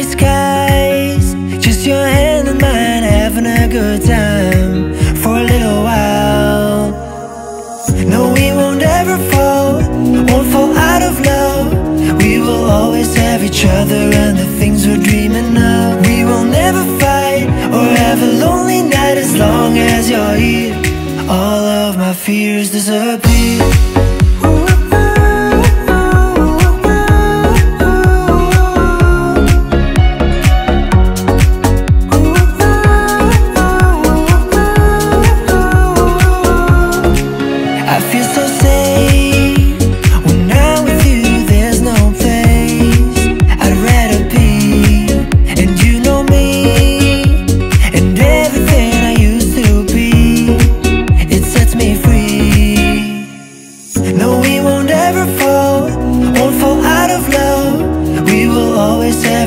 cloudy skies, just your hand in mine, having a good time for a little while. No, we won't ever fall, won't fall out of love. We will always have each other and the things we're dreaming of. We will never fight or have a lonely night, as long as you're here, all of my fears disappear.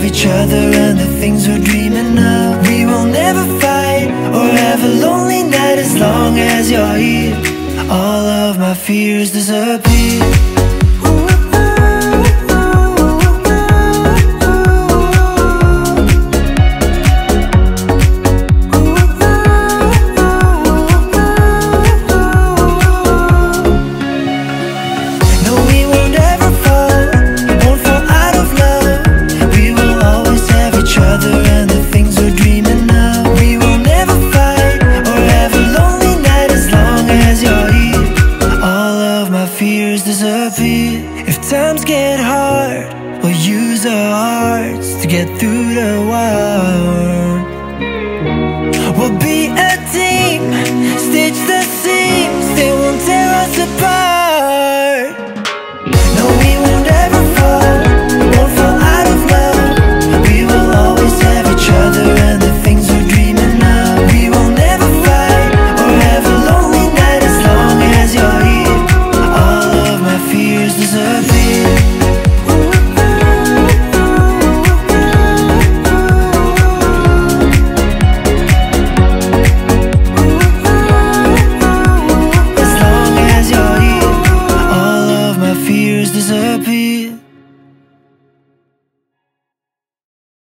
Each other and the things we're dreaming of. We will never fight or have a lonely night, as long as you're here, all of my fears disappear. If times get hard, we'll use our hearts to get through the wild.